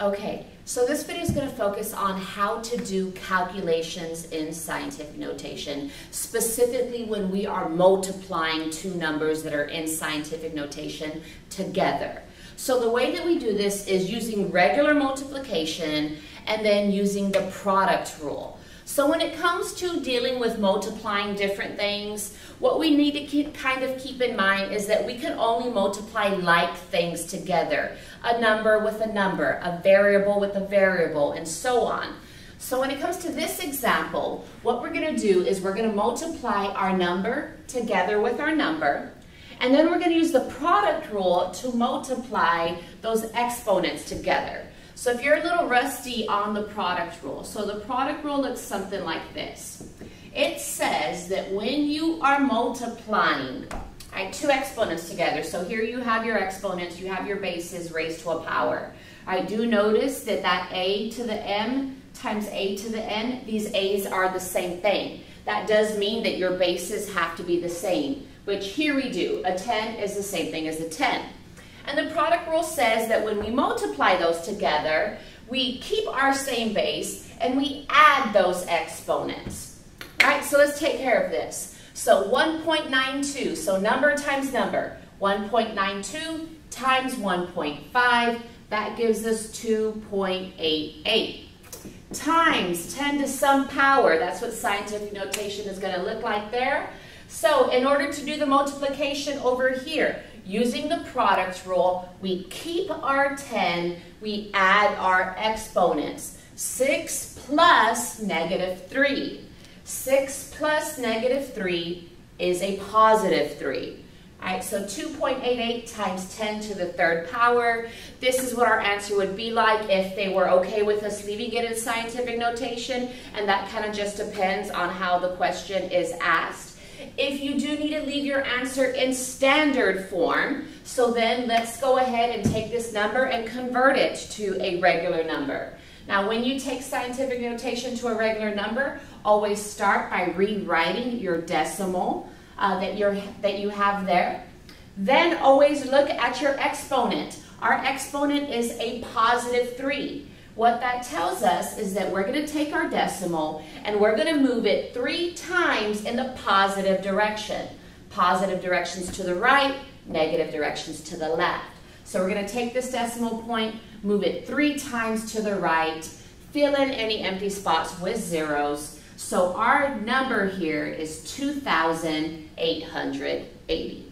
Okay, so this video is going to focus on how to do calculations in scientific notation, specifically when we are multiplying two numbers that are in scientific notation together. So the way that we do this is using regular multiplication and then using the product rule. So when it comes to dealing with multiplying different things, what we need to kind of keep in mind is that we can only multiply like things together. A number with a number, a variable with a variable, and so on. So when it comes to this example, what we're going to do is we're going to multiply our number together with our number, and then we're going to use the product rule to multiply those exponents together. So if you're a little rusty on the product rule, so the product rule looks something like this. It says that when you are multiplying two exponents together, so here you have your exponents, you have your bases raised to a power. I do notice that a to the m times a to the n, these a's are the same thing. That does mean that your bases have to be the same, which here we do. A 10 is the same thing as a 10. And the product rule says that when we multiply those together, we keep our same base and we add those exponents. All right, so let's take care of this. So 1.92, so number times number, 1.92 times 1.5, that gives us 2.88. Times 10 to some power, that's what scientific notation is going to look like there. So in order to do the multiplication over here, using the product rule, we keep our 10, we add our exponents. 6 plus negative 3. 6 plus negative 3 is a positive 3. All right, so 2.88 times 10 to the third power. This is what our answer would be like if they were okay with us leaving it in scientific notation, and that kind of just depends on how the question is asked. If you do need to leave your answer in standard form, so then let's go ahead and take this number and convert it to a regular number. Now, when you take scientific notation to a regular number, always start by rewriting your decimal that you have there. Then always look at your exponent. Our exponent is a positive 3. What that tells us is that we're going to take our decimal and we're going to move it 3 times in the positive direction. Positive directions to the right, negative directions to the left. So we're going to take this decimal point, move it 3 times to the right, fill in any empty spots with zeros. So our number here is 2,880.